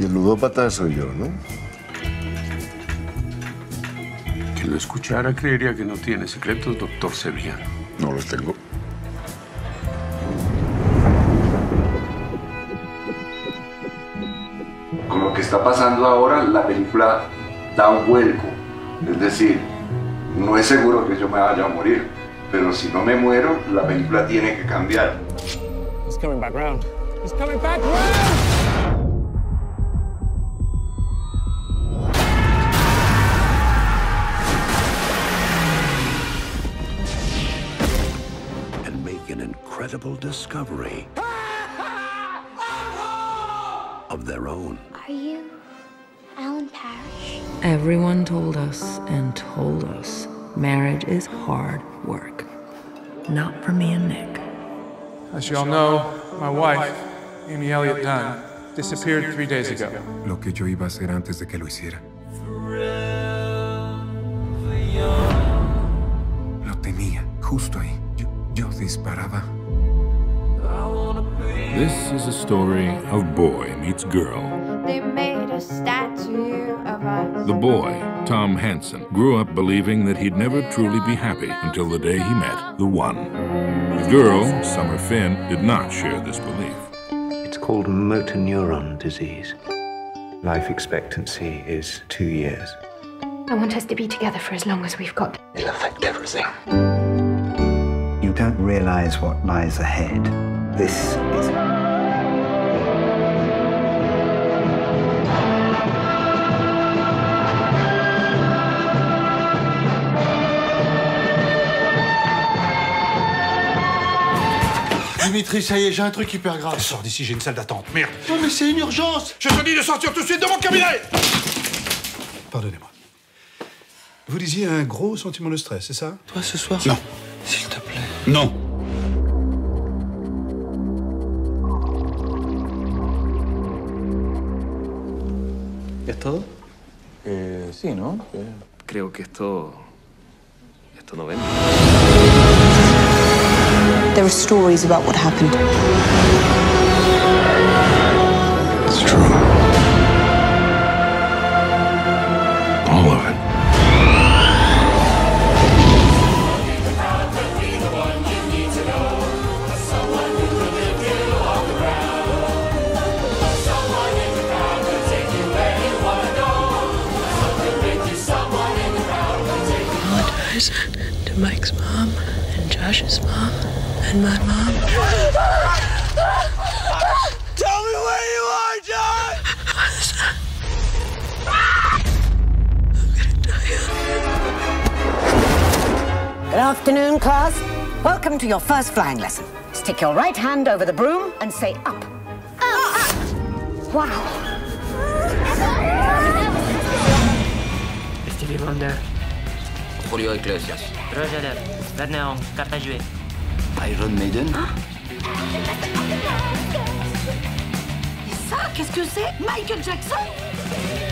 Y el ludópata soy yo, ¿no? Quien lo escuchara creería que no tiene secretos, doctor Sevillano. No los tengo. Con lo que está pasando ahora, la película da un vuelco. Es decir, no es seguro que yo me vaya a morir, pero si no me muero, la película tiene que cambiar. It's coming back round. It's coming back round! Discovery of their own. Are you Alan Parrish? Everyone told us and told us marriage is hard work. Not for me and Nick. As you all know, my wife, Amy Elliott Dunn, disappeared 3 days ago. Lo que yo iba a hacer antes de que lo hiciera. Lo tenía justo ahí. Yo disparaba. This is a story of boy meets girl. They made a statue of us. The boy, Tom Hansen, grew up believing that he'd never truly be happy until the day he met the one. The girl, Summer Finn, did not share this belief. It's called motor neuron disease. Life expectancy is 2 years. I want us to be together for as long as we've got. It'll affect everything. You don't realize what lies ahead. This is... Dimitri, ça y est, j'ai un truc hyper grave. Sors d'ici, j'ai une salle d'attente, merde. Non mais c'est une urgence. Je te dis de sortir tout de suite de mon cabinet. Pardonnez-moi. Vous disiez un gros sentiment de stress, c'est ça? Toi, ce soir? Non. S'il te plaît. Non. ¿Es todo? Sí, ¿no? Creo que esto no vende. There are stories about what happened. It's true. All of it. God knows to Mike's mom and Josh's mom. And my mom. Tell me where you are, John! I'm gonna tell you. Good afternoon, class. Welcome to your first flying lesson. Stick your right hand over the broom and say up. Up! Up. Wow. Este libro de Julio Iglesias. Roger, Verneon, Cartajue. Iron Maiden. Et ça, qu'est-ce que c'est? Michael Jackson?